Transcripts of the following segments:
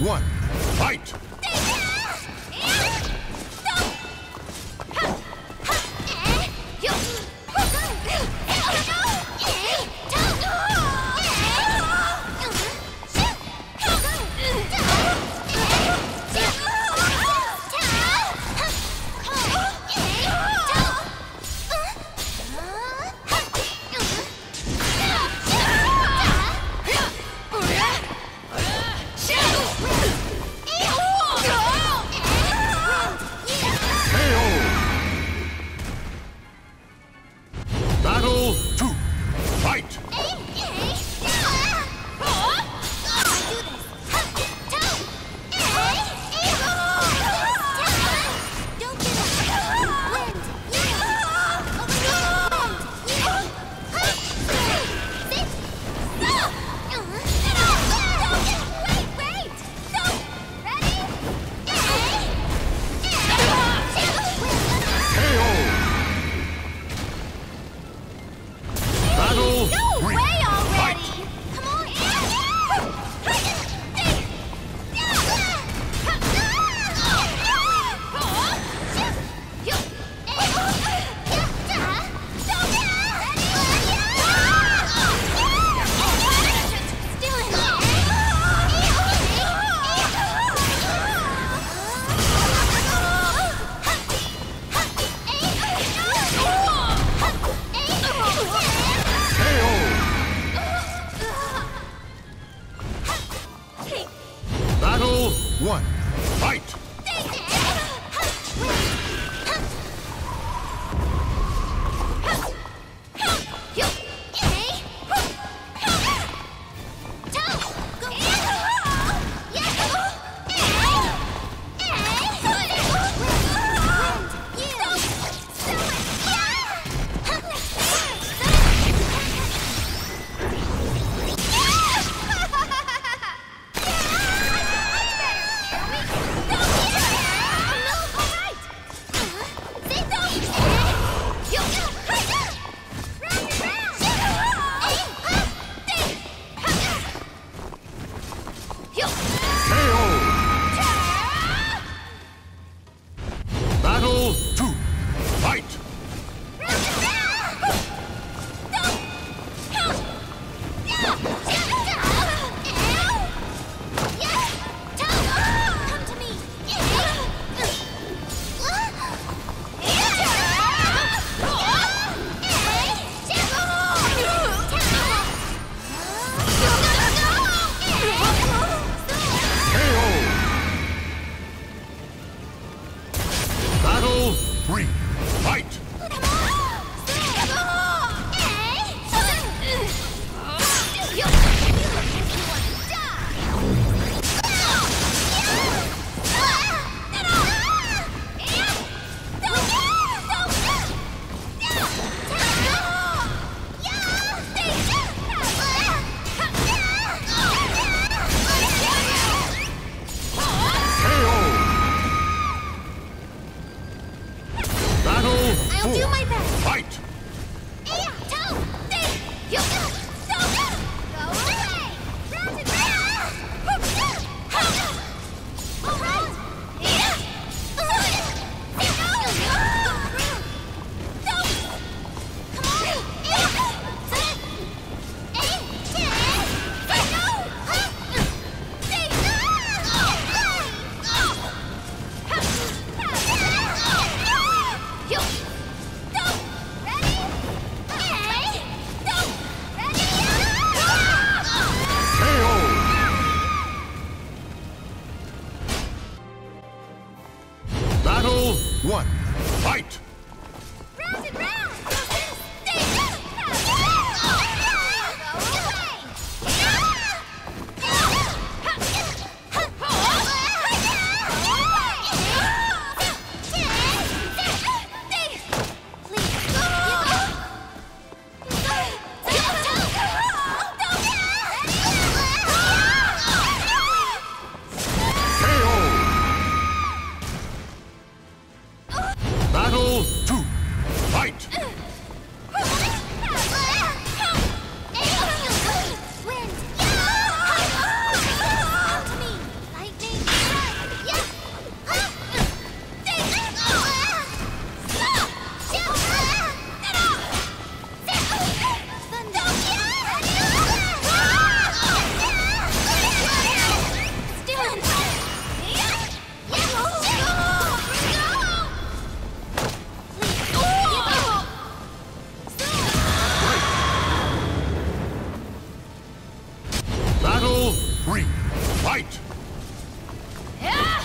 1, fight! 3, fight! KO!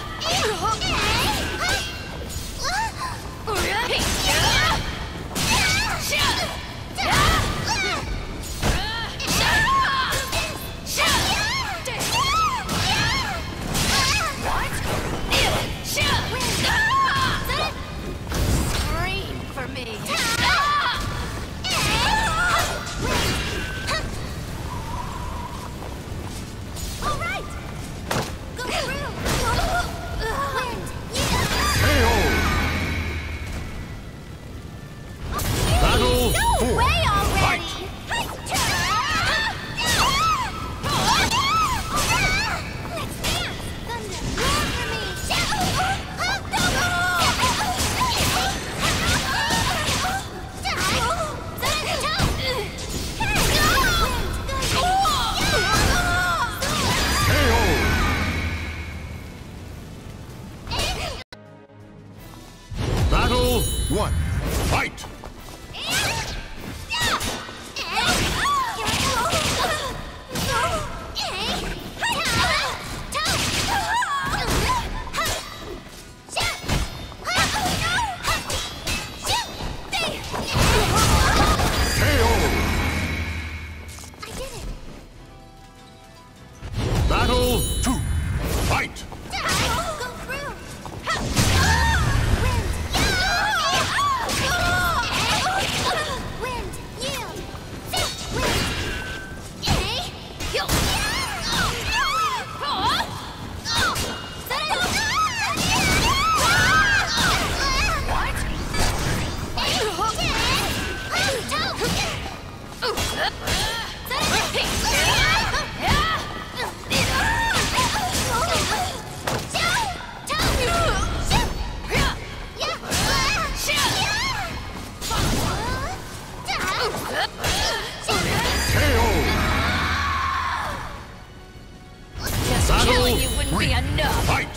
Killing you wouldn't be enough! Fight!